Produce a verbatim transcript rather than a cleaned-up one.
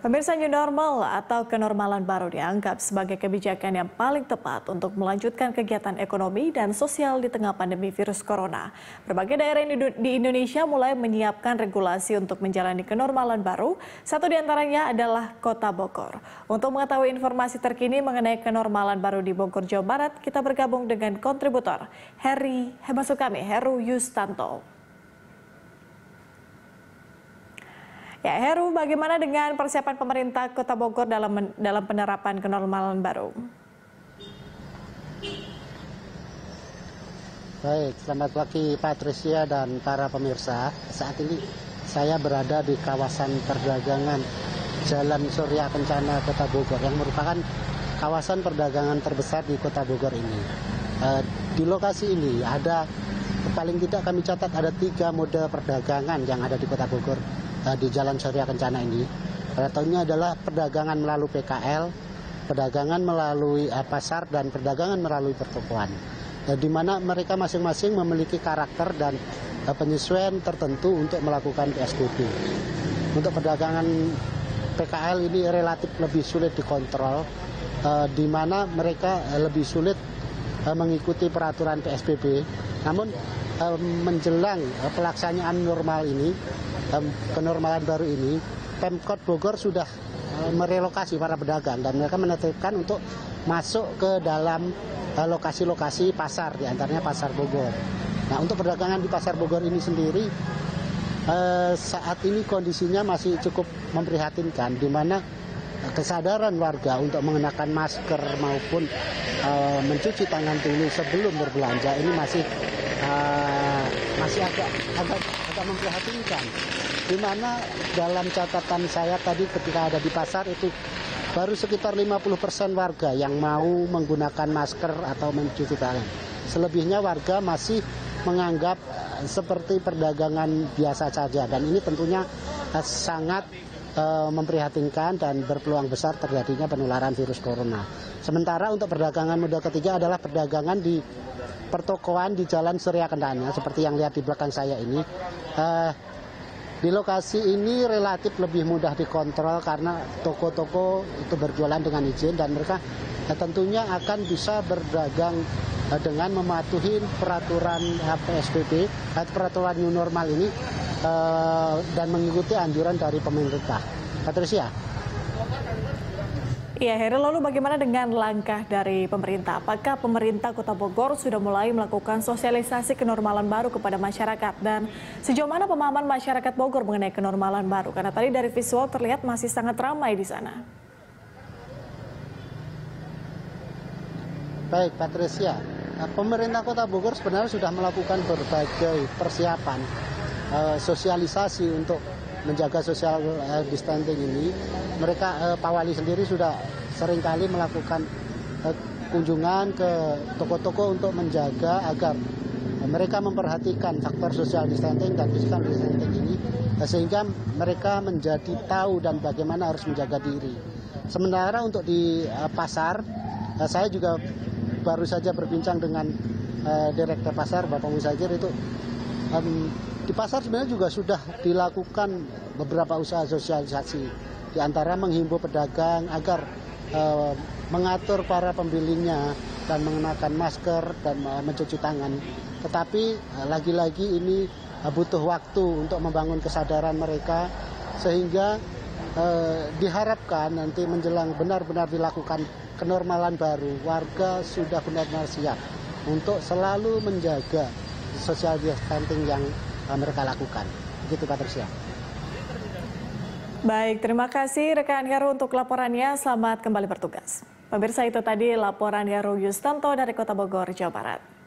Pemirsa, new normal atau kenormalan baru dianggap sebagai kebijakan yang paling tepat untuk melanjutkan kegiatan ekonomi dan sosial di tengah pandemi virus corona. Berbagai daerah di Indonesia mulai menyiapkan regulasi untuk menjalani kenormalan baru, satu diantaranya adalah Kota Bogor. Untuk mengetahui informasi terkini mengenai kenormalan baru di Bogor, Jawa Barat, kita bergabung dengan kontributor Heri Hembuskami Heru Yustanto. Ya, Heru, bagaimana dengan persiapan pemerintah Kota Bogor dalam dalam penerapan kenormalan baru? Baik, selamat pagi Patricia dan para pemirsa. Saat ini saya berada di kawasan perdagangan Jalan Surya Kencana Kota Bogor yang merupakan kawasan perdagangan terbesar di Kota Bogor ini. Eh, di lokasi ini ada paling tidak kami catat ada tiga mode perdagangan yang ada di Kota Bogor. Di Jalan Surya Kencana ini, contohnya adalah perdagangan melalui P K L, perdagangan melalui pasar, dan perdagangan melalui pertokoan, di mana mereka masing-masing memiliki karakter dan penyesuaian tertentu untuk melakukan P S B B. Untuk perdagangan P K L ini relatif lebih sulit dikontrol, di mana mereka lebih sulit mengikuti peraturan P S B B. Namun menjelang pelaksanaan normal ini, kenormalan baru ini, Pemkot Bogor sudah merelokasi para pedagang dan mereka menertibkan untuk masuk ke dalam lokasi-lokasi pasar, diantaranya Pasar Bogor. Nah, untuk perdagangan di Pasar Bogor ini sendiri saat ini kondisinya masih cukup memprihatinkan, di mana kesadaran warga untuk mengenakan masker maupun mencuci tangan dulu sebelum berbelanja ini masih Uh, masih agak, agak, agak memprihatinkan, di mana dalam catatan saya tadi ketika ada di pasar itu baru sekitar lima puluh persen warga yang mau menggunakan masker atau mencuci tangan. Selebihnya warga masih menganggap uh, seperti perdagangan biasa saja, dan ini tentunya uh, sangat uh, memprihatinkan dan berpeluang besar terjadinya penularan virus corona. Sementara untuk perdagangan mode ketiga adalah perdagangan di pertokoan di Jalan Surya Kendana, seperti yang lihat di belakang saya ini. Eh, di lokasi ini relatif lebih mudah dikontrol karena toko-toko itu berjualan dengan izin dan mereka eh, tentunya akan bisa berdagang eh, dengan mematuhi peraturan eh, P S B B, eh, peraturan new normal ini, eh, dan mengikuti anjuran dari pemerintah. Patricia. Ya, Heri, lalu bagaimana dengan langkah dari pemerintah? Apakah pemerintah Kota Bogor sudah mulai melakukan sosialisasi kenormalan baru kepada masyarakat? Dan sejauh mana pemahaman masyarakat Bogor mengenai kenormalan baru? Karena tadi dari visual terlihat masih sangat ramai di sana. Baik, Patricia. Pemerintah Kota Bogor sebenarnya sudah melakukan berbagai persiapan sosialisasi untuk menjaga social distancing ini. Mereka, eh, Pak Wali sendiri sudah seringkali melakukan eh, kunjungan ke toko-toko untuk menjaga agar eh, mereka memperhatikan faktor social distancing dan physical distancing ini, eh, sehingga mereka menjadi tahu dan bagaimana harus menjaga diri. Sementara untuk di eh, pasar, eh, saya juga baru saja berbincang dengan eh, Direktur Pasar, Bapak Wisajir, itu eh, di pasar sebenarnya juga sudah dilakukan beberapa usaha sosialisasi, di antara menghimbau pedagang agar eh, mengatur para pembelinya dan mengenakan masker dan eh, mencuci tangan. Tetapi lagi-lagi eh, ini eh, butuh waktu untuk membangun kesadaran mereka, sehingga eh, diharapkan nanti menjelang benar-benar dilakukan kenormalan baru, warga sudah benar-benar siap untuk selalu menjaga social distancing yang mereka lakukan. Begitu, Patricia. Baik, terima kasih rekan Heru untuk laporannya. Selamat kembali bertugas. Pemirsa, itu tadi laporan Heru Yustanto dari Kota Bogor, Jawa Barat.